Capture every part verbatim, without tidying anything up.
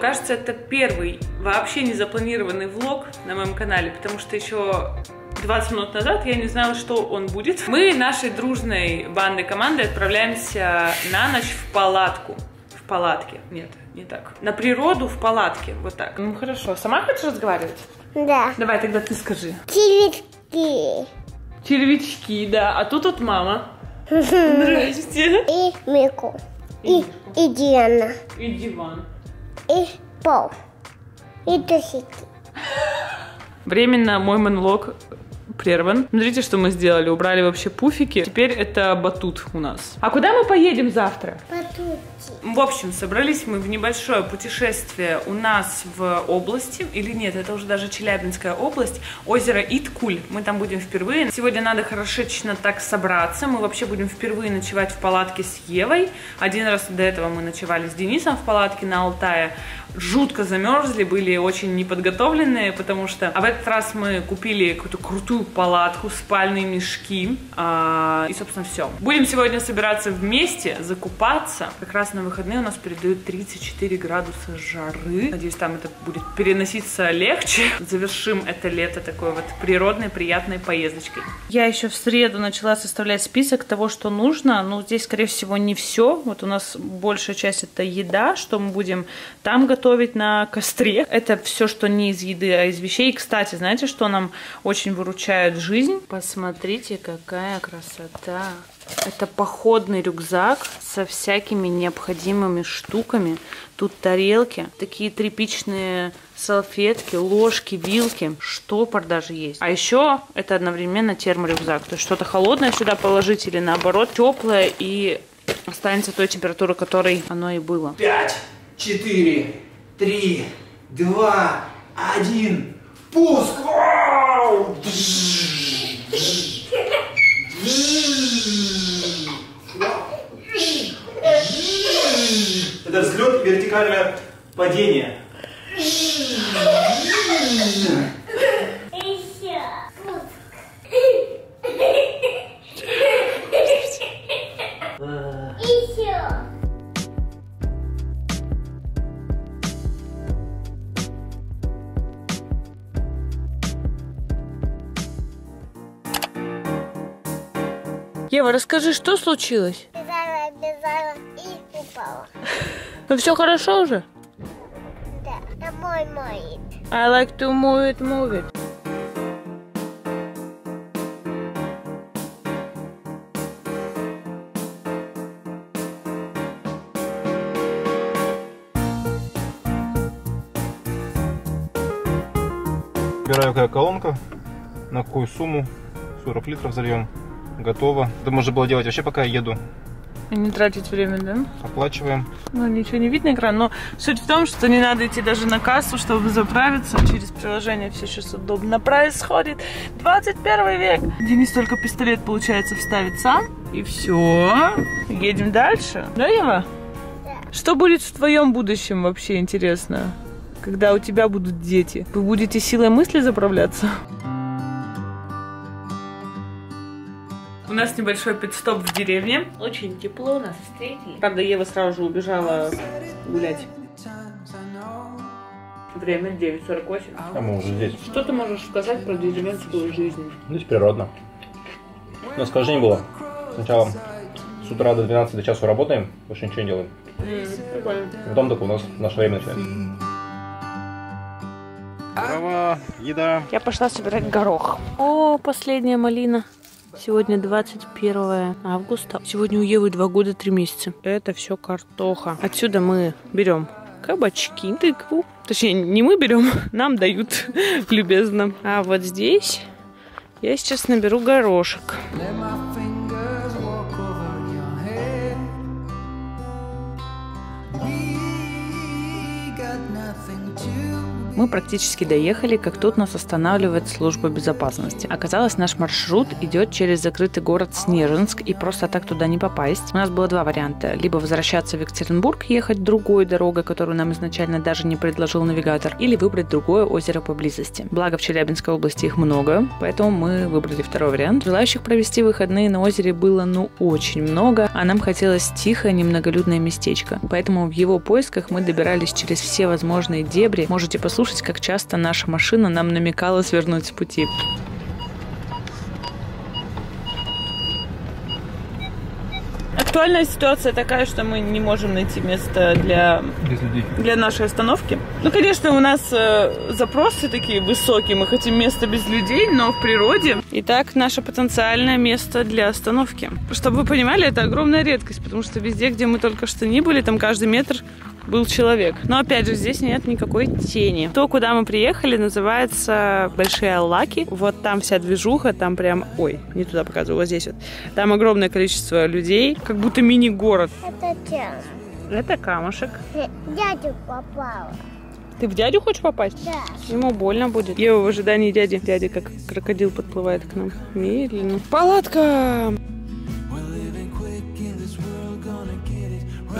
Кажется, это первый вообще не запланированный влог на моем канале, потому что еще двадцать минут назад я не знала, что он будет. Мы нашей дружной банной командой отправляемся на ночь в палатку. В палатке. Нет, не так. На природу в палатке. Вот так. Ну хорошо. Сама хочешь разговаривать? Да. Давай, тогда ты скажи. Червячки. Червячки, да. А тут вот мама. Здрасте. И Мику. И, и Диана. И диван. И пол. И досики. Временно мой монолог прерван. Смотрите, что мы сделали. Убрали вообще пуфики. Теперь это батут у нас. А куда мы поедем завтра? Батутки. В общем, собрались мы в небольшое путешествие у нас в области. Или нет, это уже даже Челябинская область. Озеро Иткуль. Мы там будем впервые. Сегодня надо хорошечно так собраться. Мы вообще будем впервые ночевать в палатке с Евой. Один раз до этого мы ночевали с Денисом в палатке на Алтае. Жутко замерзли, были очень неподготовленные, потому что... А в этот раз мы купили какую-то крутую палатку, спальные мешки э и, собственно, все. Будем сегодня собираться вместе, закупаться. Как раз на выходные у нас передают тридцать четыре градуса жары. Надеюсь, там это будет переноситься легче. Завершим это лето такой вот природной, приятной поездочкой. Я еще в среду начала составлять список того, что нужно. Но здесь, скорее всего, не все. Вот у нас большая часть это еда, что мы будем там готовить. Готовить на костре. Это все, что не из еды, а из вещей. И, кстати, знаете, что нам очень выручает жизнь? Посмотрите, какая красота. Это походный рюкзак со всякими необходимыми штуками. Тут тарелки, такие тряпичные салфетки, ложки, вилки, штопор даже есть. А еще это одновременно терморюкзак. То есть что-то холодное сюда положить или наоборот теплое и останется той температуры, которой оно и было. Пять, четыре, три, два, один, пуск! Вау! Это взлет и вертикальное падение. Ева, расскажи, что случилось? Бежала, бежала и упала. Ну все хорошо уже? Да, домой моет. I like to move it, move it. Убираю какая колонка, на какую сумму, сорок литров зальем. Готово. Это можно было делать вообще, пока я еду. И не тратить время, да? Оплачиваем. Ну, ничего не видно экран, но суть в том, что не надо идти даже на кассу, чтобы заправиться. Через приложение все сейчас удобно происходит. двадцать первый век. Денис только пистолет, получается, вставит сам. И все. Едем дальше. Да, Ева? Да. Что будет в твоем будущем вообще, интересно? Когда у тебя будут дети? Вы будете силой мысли заправляться? У нас небольшой пит-стоп в деревне. Очень тепло, нас встретили. Правда, Ева сразу же убежала гулять. Время девять сорок восемь. А мы уже здесь. Что ты можешь сказать про деревенскую жизнь? Здесь природно. У нас скажи не было. Сначала с утра до двенадцати до часу работаем, больше ничего не делаем. Mm, прикольно. Потом только у нас наше время начинается. Трава, еда. Я пошла собирать горох. О, последняя малина. Сегодня двадцать первое августа. Сегодня у Евы два года три месяца. Это все картоха. Отсюда мы берем кабачки, тыкву. Точнее, не мы берем, нам дают любезно. А вот здесь я сейчас наберу горошек. Мы практически доехали, как тут нас останавливает служба безопасности. Оказалось, наш маршрут идет через закрытый город Снежинск, и просто так туда не попасть. У нас было два варианта. Либо возвращаться в Екатеринбург, ехать другой дорогой, которую нам изначально даже не предложил навигатор, или выбрать другое озеро поблизости. Благо, в Челябинской области их много, поэтому мы выбрали второй вариант. Желающих провести выходные на озере было, ну, очень много, а нам хотелось тихое, немноголюдное местечко. Поэтому в его поисках мы добирались через все возможные дебри. Можете послушать, как часто наша машина нам намекала свернуть с пути. Актуальная ситуация такая, что мы не можем найти место для, для нашей остановки. Ну, конечно, у нас э, запросы такие высокие, мы хотим место без людей, но в природе. Итак, наше потенциальное место для остановки. Чтобы вы понимали, это огромная редкость, потому что везде, где мы только что ни были, там каждый метр был человек. Но опять же, здесь нет никакой тени. То, куда мы приехали, называется Большие Аллаки. Вот там вся движуха, там прям... Ой, не туда показываю, вот здесь вот. Там огромное количество людей, как будто мини-город. Это тема. Это камушек. Дядю попала. Ты в дядю хочешь попасть? Да. Ему больно будет. Ева в ожидании дяди. Дядя как крокодил подплывает к нам. Медленно. Палатка!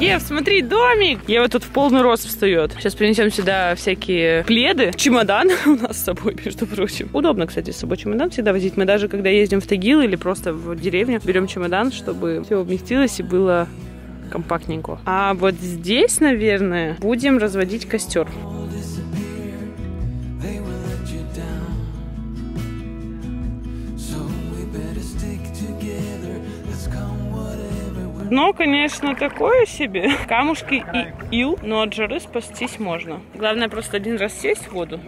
Ев, смотри, домик! Ева тут в полный рост встает. Сейчас принесем сюда всякие пледы. Чемодан у нас с собой, между прочим. Удобно, кстати, с собой чемодан всегда возить. Мы даже, когда ездим в Тагил или просто в деревню, берем чемодан, чтобы все вместилось и было компактненько. А вот здесь, наверное, будем разводить костер. Дно, конечно, такое себе. Камушки и ил, но от жары спастись можно. Главное просто один раз сесть в воду.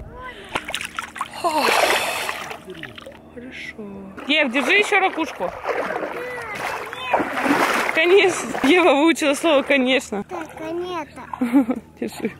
О, хорошо. Ев, держи еще ракушку. Конечно. Ева выучила слово «конечно». Только нет. Держи.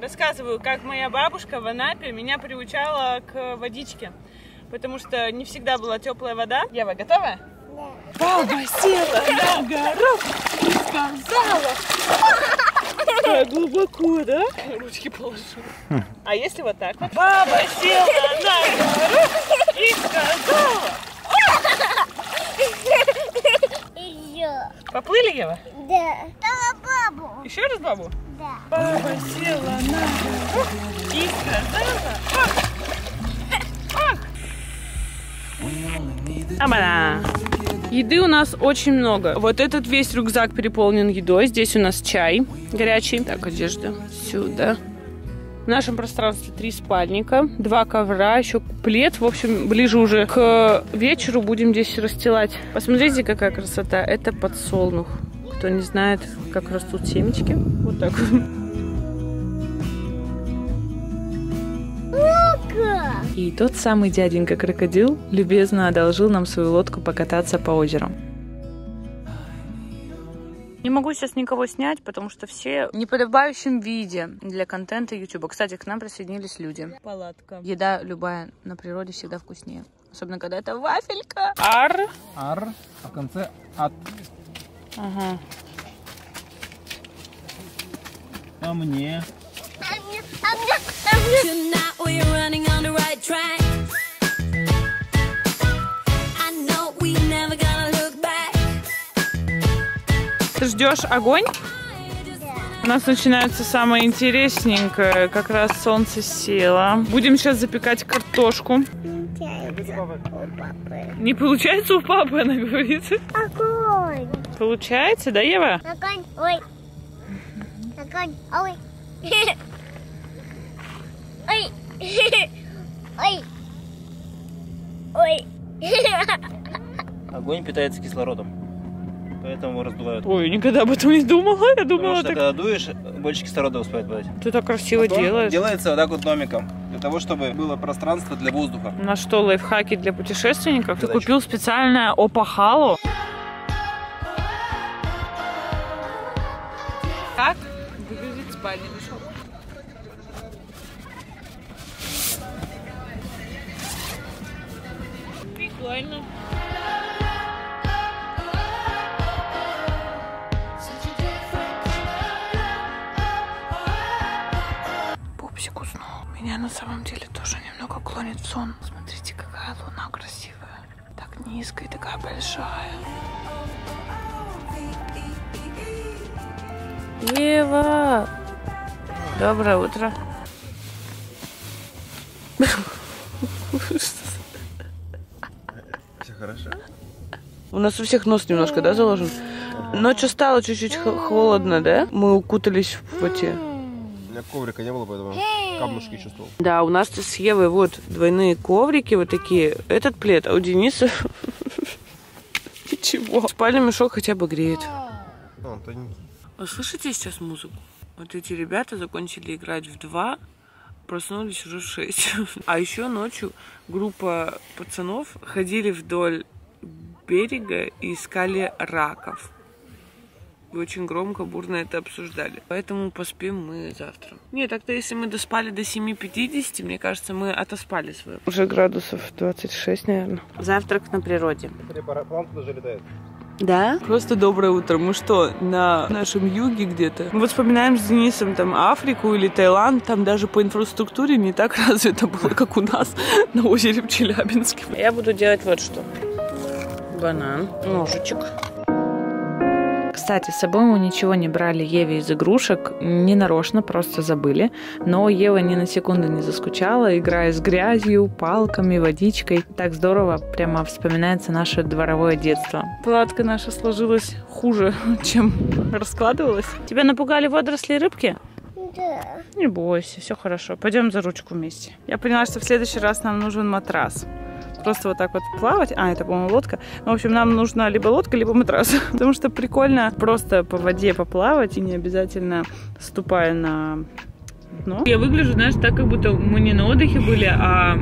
Рассказываю, как моя бабушка в Анапе меня приучала к водичке, потому что не всегда была теплая вода. Ева, готова? Да. Баба села на горох и сказала. Так глубоко, да? Ручки положу. А если вот так вот? Баба села на горох и сказала. Поплыли, Ева? Да. Бабу. Еще раз бабу? Да. Баба села на горох и сказала. Ах! Ах! Абана! Еды у нас очень много. Вот этот весь рюкзак переполнен едой. Здесь у нас чай горячий. Так, одежда сюда. В нашем пространстве три спальника, два ковра, еще плед. В общем, ближе уже к вечеру будем здесь расстилать. Посмотрите, какая красота. Это подсолнух. Кто не знает, как растут семечки. Вот так. И тот самый дяденька-крокодил любезно одолжил нам свою лодку покататься по озеру. Не могу сейчас никого снять, потому что все в неподобающем виде для контента ютуба. Кстати, к нам присоединились люди. Палатка. Еда любая на природе всегда вкуснее. Особенно, когда это вафелька. Ар. Ар. А в конце ат. Ага. А мне? А мне, а мне, а мне. Ты ждешь огонь? У нас начинается самое интересненькое. Как раз солнце село. Будем сейчас запекать картошку. Не получается у папы, она говорит. Огонь. Получается, да, Ева? Огонь, ой. Огонь, ой. Ой. Ой. Ой. Огонь питается кислородом. Поэтому его раздувают. Ой, никогда об этом не думала. Я думала, что так... когда дуешь, больше кислорода успевает подать. Ты так красиво Потом делаешь. Делается вот так вот домиком, для того, чтобы было пространство для воздуха. На что лайфхаки для путешественников? Задача. Ты купил специальное опахало. бальный мешок. Прикольно. Пупсик уснул. Меня на самом деле тоже немного клонит в сон. Смотрите, какая луна красивая. Так низкая и такая большая. Ева! Доброе утро. Все хорошо? У нас у всех нос немножко, да, заложен? Ночью стало чуть-чуть холодно, да? Мы укутались в поте. У меня коврика не было, поэтому камушки чувствовал. Да, у нас с Евой вот двойные коврики, вот такие. Этот плед, а у Дениса... Ничего. Спальный мешок хотя бы греет. Вы слышите сейчас музыку? Вот эти ребята закончили играть в два, проснулись уже в шесть. А еще ночью группа пацанов ходили вдоль берега и искали раков. И очень громко, бурно это обсуждали. Поэтому поспим мы завтра. Не, так-то если мы доспали до семи пятидесяти, мне кажется, мы отоспали свое. Уже градусов двадцать шесть, наверное. Завтрак на природе. Планка уже летает. Да? Просто доброе утро. Мы что, на нашем юге где-то? Мы вот вспоминаем с Денисом там Африку или Таиланд. Там даже по инфраструктуре не так развито было, как у нас на озере в Челябинске. Я буду делать вот что. Банан, ножичек. Кстати, с собой мы ничего не брали Еве из игрушек, не нарочно, просто забыли. Но Ева ни на секунду не заскучала, играя с грязью, палками, водичкой. Так здорово, прямо вспоминается наше дворовое детство. Палатка наша сложилась хуже, чем раскладывалась. Тебя напугали водоросли и рыбки? Да. Не бойся, все хорошо, пойдем за ручку вместе. Я поняла, что в следующий раз нам нужен матрас. Просто вот так вот плавать. А, это, по-моему, лодка. Ну, в общем, нам нужна либо лодка, либо матрас. Потому что прикольно просто по воде поплавать и не обязательно ступая на дно. Я выгляжу, знаешь, так, как будто мы не на отдыхе были, а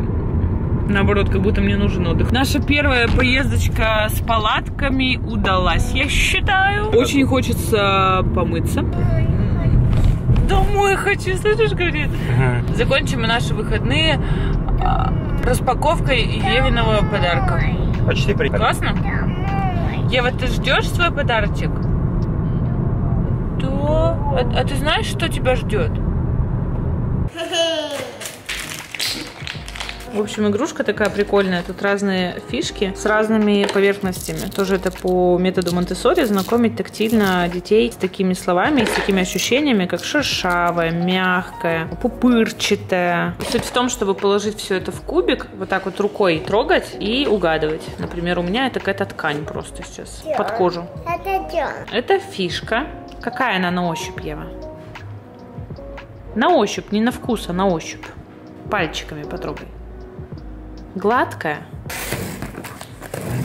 наоборот, как будто мне нужен отдых. Наша первая поездочка с палатками удалась, я считаю. Очень хочется помыться. Домой хочу, слышишь, говорит. Ага. Закончим наши выходные распаковкой Евиного подарка. Почти прикольно. Классно? Ева, ты ждешь свой подарочек? Да. А, а ты знаешь, что тебя ждет? В общем, игрушка такая прикольная. Тут разные фишки с разными поверхностями. Тоже это по методу Монте-Сори. Знакомить тактильно детей с такими словами и с такими ощущениями, как шершавая, мягкая, пупырчатая. Суть в том, чтобы положить все это в кубик, вот так вот рукой трогать и угадывать. Например, у меня это какая-то ткань просто сейчас под кожу. Это что? Это фишка. Какая она на ощупь, Ева? На ощупь, не на вкус, а на ощупь. Пальчиками потрогай. Гладкая.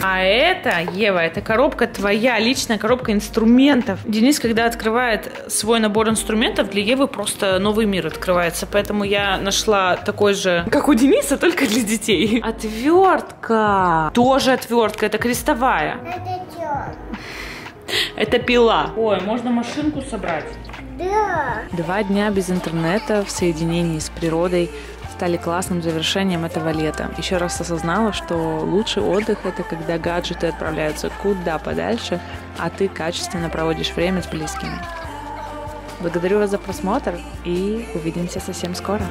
А это, Ева, это коробка твоя, личная коробка инструментов. Денис, когда открывает свой набор инструментов, для Евы просто новый мир открывается. Поэтому я нашла такой же, как у Дениса, только для детей. Отвертка. Тоже отвертка, это крестовая. Это что? Это пила. Ой, можно машинку собрать. Да. Два дня без интернета в соединении с природой стали классным завершением этого лета. Еще раз осознала, что лучший отдых — это когда гаджеты отправляются куда подальше, а ты качественно проводишь время с близкими. Благодарю вас за просмотр и увидимся совсем скоро.